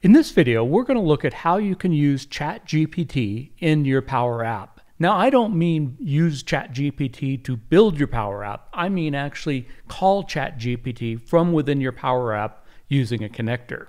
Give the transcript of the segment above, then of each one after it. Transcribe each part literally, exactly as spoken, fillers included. In this video, we're going to look at how you can use ChatGPT in your Power App. Now, I don't mean use ChatGPT to build your Power App. I mean actually call ChatGPT from within your Power App using a connector.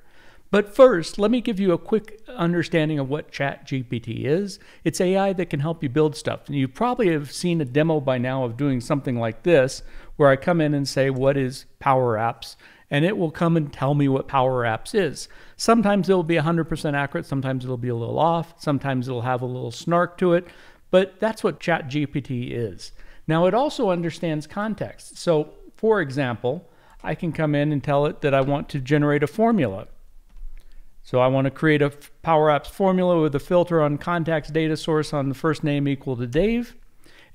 But first, let me give you a quick understanding of what ChatGPT is. It's A I that can help you build stuff. And you probably have seen a demo by now of doing something like this, where I come in and say, what is Power Apps? And it will come and tell me what Power Apps is. Sometimes it'll be one hundred percent accurate, sometimes it'll be a little off, sometimes it'll have a little snark to it, but that's what ChatGPT is. Now, it also understands context. So, for example, I can come in and tell it that I want to generate a formula. So I want to create a Power Apps formula with a filter on contacts data source on the first name equal to Dave.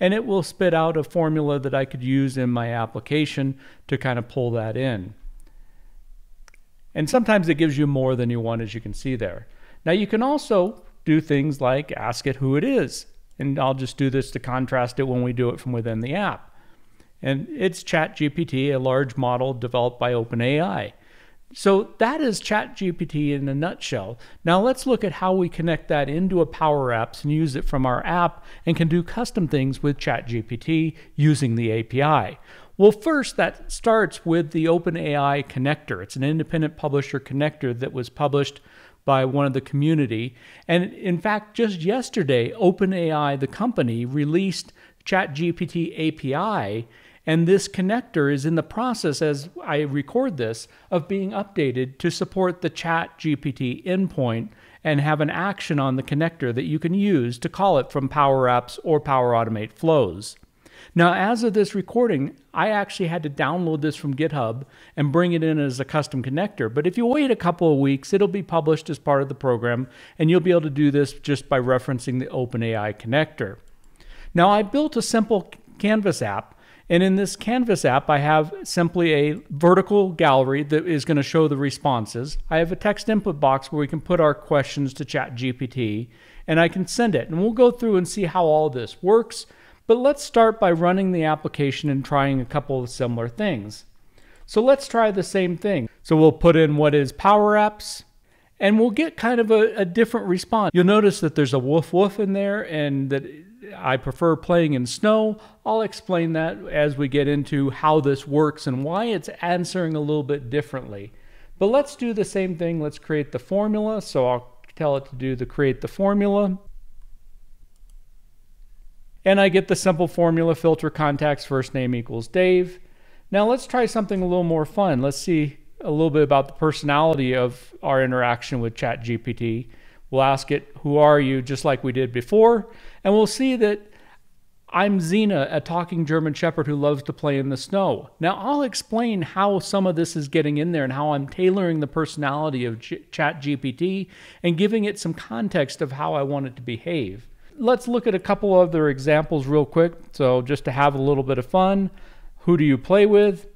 And it will spit out a formula that I could use in my application to kind of pull that in. And sometimes it gives you more than you want, as you can see there. Now you can also do things like ask it who it is. And I'll just do this to contrast it when we do it from within the app. And it's ChatGPT, a large model developed by OpenAI. So that is ChatGPT in a nutshell. Now let's look at how we connect that into a Power Apps and use it from our app and can do custom things with ChatGPT using the A P I. Well, first, that starts with the OpenAI connector. It's an independent publisher connector that was published by one of the community. And in fact, just yesterday, OpenAI, the company, released ChatGPT A P I, and this connector is in the process, as I record this, of being updated to support the ChatGPT endpoint and have an action on the connector that you can use to call it from Power Apps or Power Automate flows. Now, as of this recording, I actually had to download this from GitHub and bring it in as a custom connector. But if you wait a couple of weeks, it'll be published as part of the program, and you'll be able to do this just by referencing the OpenAI connector. Now, I built a simple Canvas app. And in this Canvas app, I have simply a vertical gallery that is going to show the responses. I have a text input box where we can put our questions to ChatGPT, and I can send it. And we'll go through and see how all this works. But let's start by running the application and trying a couple of similar things. So let's try the same thing. So we'll put in what is Power Apps, and we'll get kind of a, a different response. You'll notice that there's a woof woof in there and that I prefer playing in snow. I'll explain that as we get into how this works and why it's answering a little bit differently. But let's do the same thing. Let's create the formula. So I'll tell it to do the create the formula. And I get the simple formula filter contacts first name equals Dave. Now let's try something a little more fun. Let's see a little bit about the personality of our interaction with ChatGPT. We'll ask it, who are you, just like we did before. And we'll see that I'm Zena, a talking German Shepherd who loves to play in the snow. Now, I'll explain how some of this is getting in there and how I'm tailoring the personality of ChatGPT and giving it some context of how I want it to behave. Let's look at a couple other examples real quick. So just to have a little bit of fun, who do you play with?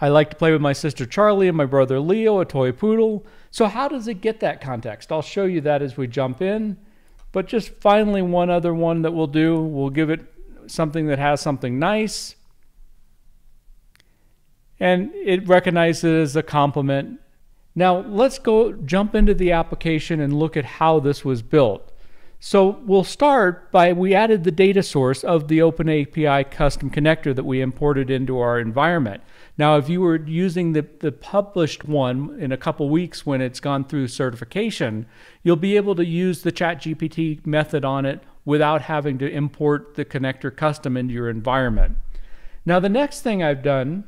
I like to play with my sister Charlie and my brother Leo, a toy poodle. So how does it get that context? I'll show you that as we jump in. But just finally, one other one that we'll do, we'll give it something that has something nice. And it recognizes it as a compliment. Now let's go jump into the application and look at how this was built. So we'll start by, we added the data source of the OpenAPI custom connector that we imported into our environment. Now, if you were using the, the published one in a couple weeks when it's gone through certification, you'll be able to use the ChatGPT method on it without having to import the connector custom into your environment. Now, the next thing I've done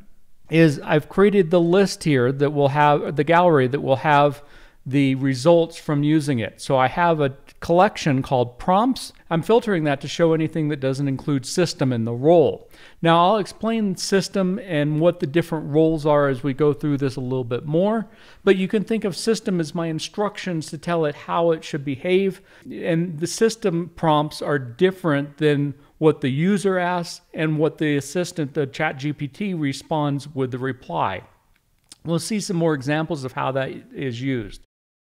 is I've created the list here that will have, the gallery that will have the results from using it. So I have a collection called prompts. I'm filtering that to show anything that doesn't include system in the role. Now I'll explain system and what the different roles are as we go through this a little bit more, but you can think of system as my instructions to tell it how it should behave. And the system prompts are different than what the user asks and what the assistant, the ChatGPT, responds with the reply. We'll see some more examples of how that is used.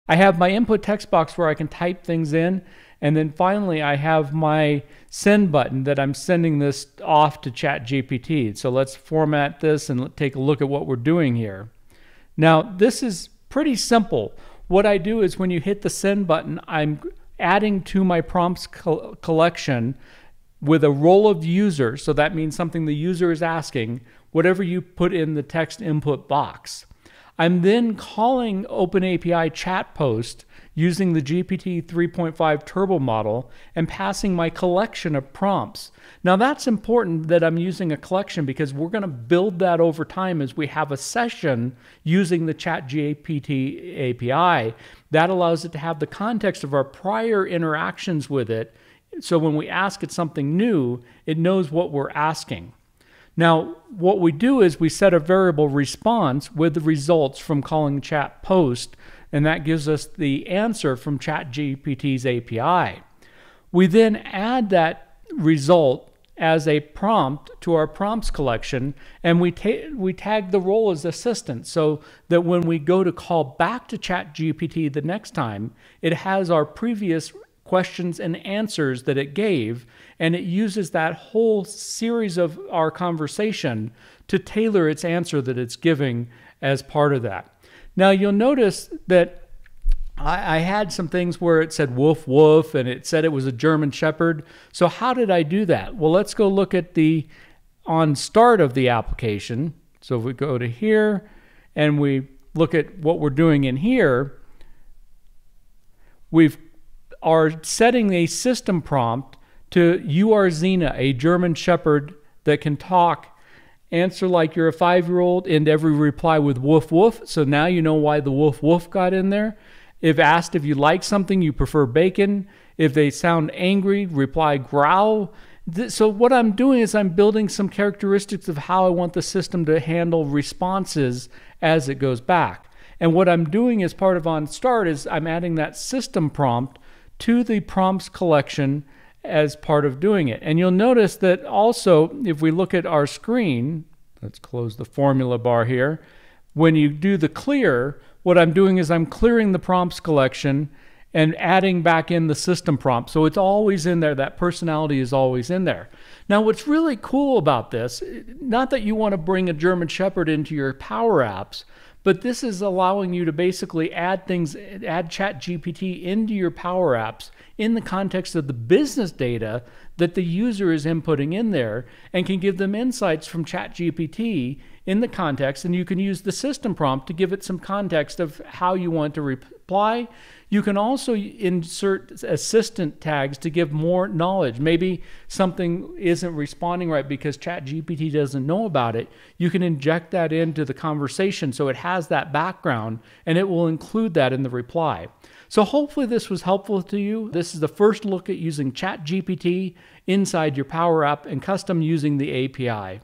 I have my input text box where I can type things in, and then finally I have my send button that I'm sending this off to ChatGPT. So let's format this and take a look at what we're doing here. Now this is Pretty simple. What I do is when you hit the send button, I'm adding to my prompts co collection with a role of user. So that means something the user is asking, whatever you put in the text input box. I'm then calling OpenAPI chat post using the G P T three point five turbo model and passing my collection of prompts. Now that's important that I'm using a collection because we're gonna build that over time as we have a session using the ChatGPT A P I. That allows it to have the context of our prior interactions with it. So when we ask it something new, it knows what we're asking. Now, what we do is we set a variable response with the results from calling chat post, and that gives us the answer from ChatGPT's A P I. We then add that result as a prompt to our prompts collection, and we, ta we tag the role as assistant so that when we go to call back to ChatGPT the next time, it has our previous questions and answers that it gave, and it uses that whole series of our conversation to tailor its answer that it's giving as part of that. Now you'll notice that I, I had some things where it said woof woof and it said it was a German Shepherd. So how did I do that? Well, let's go look at the on start of the application. So if we go to here and we look at what we're doing in here, we've are setting a system prompt to you are Zena, a German Shepherd that can talk, answer like you're a five-year-old, end every reply with woof woof. So now you know why the woof woof got in there. If asked if you like something, you prefer bacon. If they sound angry, reply growl. So what I'm doing is I'm building some characteristics of how I want the system to handle responses as it goes back. And what I'm doing as part of on start is I'm adding that system prompt to the prompts collection as part of doing it. And you'll notice that also, if we look at our screen, let's close the formula bar here. When you do the clear, what I'm doing is I'm clearing the prompts collection and adding back in the system prompt. So it's always in there. That personality is always in there. Now, what's really cool about this, not that you want to bring a German Shepherd into your Power Apps, but this is allowing you to basically add things, add ChatGPT into your Power Apps in the context of the business data that the user is inputting in there, and can give them insights from ChatGPT in the context. And you can use the system prompt to give it some context of how you want to reply. You can also insert assistant tags to give more knowledge. Maybe something isn't responding right because ChatGPT doesn't know about it. You can inject that into the conversation so it has that background, and it will include that in the reply. So hopefully this was helpful to you. This is the first look at using ChatGPT inside your Power App and custom using the A P I.